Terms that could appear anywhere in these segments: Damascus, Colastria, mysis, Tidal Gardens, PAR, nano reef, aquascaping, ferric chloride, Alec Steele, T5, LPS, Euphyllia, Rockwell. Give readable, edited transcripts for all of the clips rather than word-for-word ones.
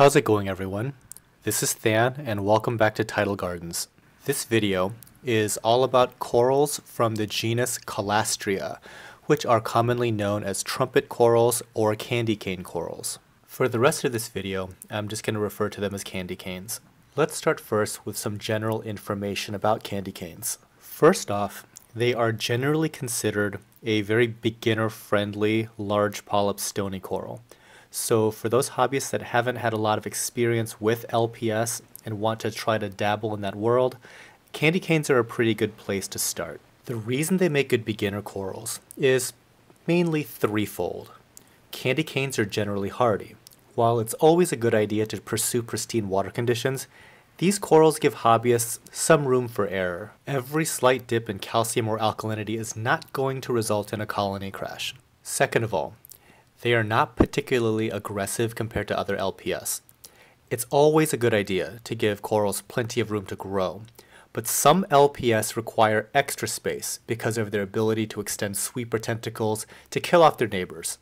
How's it going, everyone? This is Than and welcome back to Tidal Gardens. This video is all about corals from the genus Colastria, which are commonly known as trumpet corals or candy cane corals. For the rest of this video, I'm just going to refer to them as candy canes. Let's start first with some general information about candy canes. First off, they are generally considered a very beginner-friendly large polyp stony coral. So for those hobbyists that haven't had a lot of experience with LPS and want to try to dabble in that world, candy canes are a pretty good place to start. The reason they make good beginner corals is mainly threefold. Candy canes are generally hardy. While it's always a good idea to pursue pristine water conditions, these corals give hobbyists some room for error. Every slight dip in calcium or alkalinity is not going to result in a colony crash. Second of all, they are not particularly aggressive compared to other LPS. It's always a good idea to give corals plenty of room to grow, but some LPS require extra space because of their ability to extend sweeper tentacles to kill off their neighbors.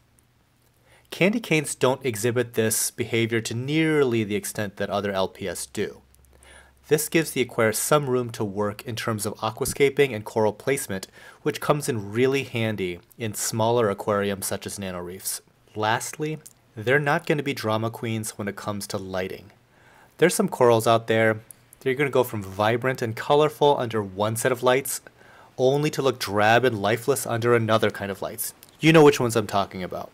Candy canes don't exhibit this behavior to nearly the extent that other LPS do. This gives the aquarium some room to work in terms of aquascaping and coral placement, which comes in really handy in smaller aquariums such as nano reefs. Lastly, they're not going to be drama queens when it comes to lighting. There's some corals out there that are going to go from vibrant and colorful under one set of lights, only to look drab and lifeless under another kind of lights. You know which ones I'm talking about.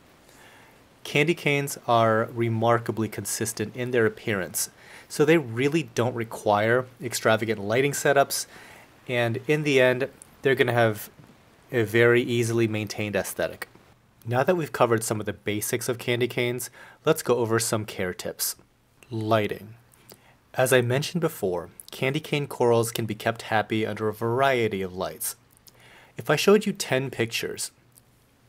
Candy canes are remarkably consistent in their appearance, so they really don't require extravagant lighting setups, and in the end, they're going to have a very easily maintained aesthetic. Now that we've covered some of the basics of candy canes, let's go over some care tips. Lighting. As I mentioned before, candy cane corals can be kept happy under a variety of lights. If I showed you 10 pictures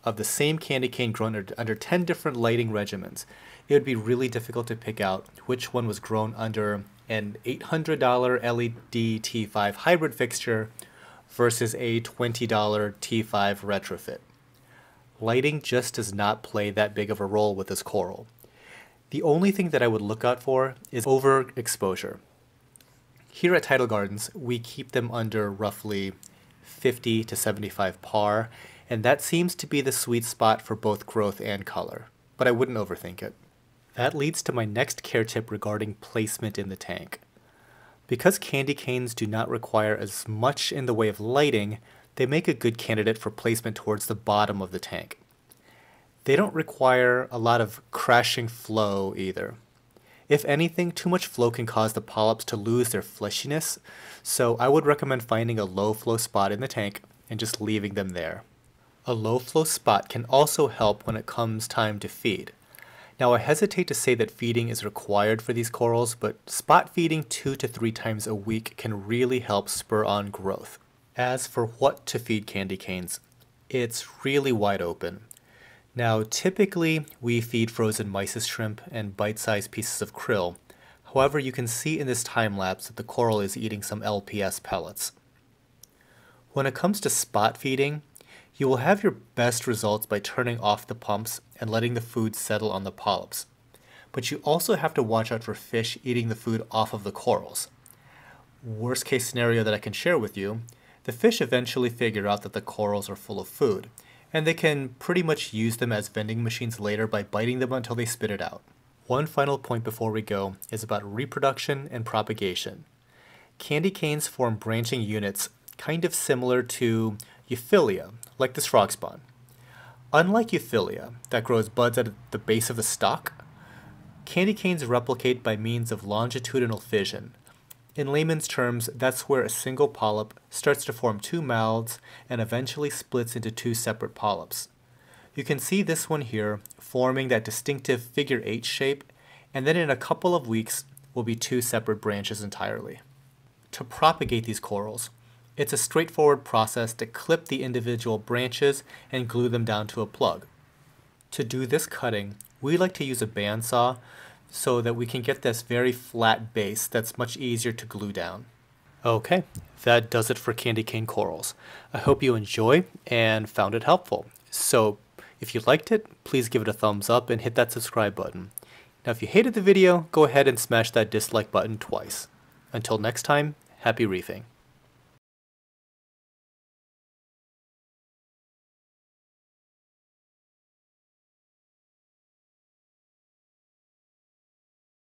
of the same candy cane grown under 10 different lighting regimens, it would be really difficult to pick out which one was grown under an $800 LED T5 hybrid fixture versus a $20 T5 retrofit. Lighting just does not play that big of a role with this coral. The only thing that I would look out for is overexposure. Here at Tidal Gardens, we keep them under roughly 50 to 75 par, and that seems to be the sweet spot for both growth and color, but I wouldn't overthink it. That leads to my next care tip regarding placement in the tank. Because candy canes do not require as much in the way of lighting, they make a good candidate for placement towards the bottom of the tank. They don't require a lot of crashing flow either. If anything, too much flow can cause the polyps to lose their fleshiness, so I would recommend finding a low flow spot in the tank and just leaving them there. A low flow spot can also help when it comes time to feed. Now, I hesitate to say that feeding is required for these corals, but spot feeding 2 to 3 times a week can really help spur on growth. As for what to feed candy canes, it's really wide open. Now, typically we feed frozen mysis shrimp and bite-sized pieces of krill. However, you can see in this time lapse that the coral is eating some LPS pellets. When it comes to spot feeding, you will have your best results by turning off the pumps and letting the food settle on the polyps. But you also have to watch out for fish eating the food off of the corals. Worst case scenario that I can share with you, the fish eventually figure out that the corals are full of food, and they can pretty much use them as vending machines later by biting them until they spit it out. One final point before we go is about reproduction and propagation. Candy canes form branching units kind of similar to Euphyllia, like the frog spawn. Unlike Euphyllia, that grows buds at the base of the stalk, candy canes replicate by means of longitudinal fission. In layman's terms, that's where a single polyp starts to form two mouths and eventually splits into two separate polyps. You can see this one here forming that distinctive figure 8 shape, and then in a couple of weeks will be two separate branches entirely. To propagate these corals, it's a straightforward process to clip the individual branches and glue them down to a plug. To do this cutting, we like to use a bandsaw so that we can get this very flat base that's much easier to glue down. Okay, that does it for candy cane corals. I hope you enjoy and found it helpful. So if you liked it, please give it a thumbs up and hit that subscribe button. Now if you hated the video, go ahead and smash that dislike button twice. Until next time, happy wreathing.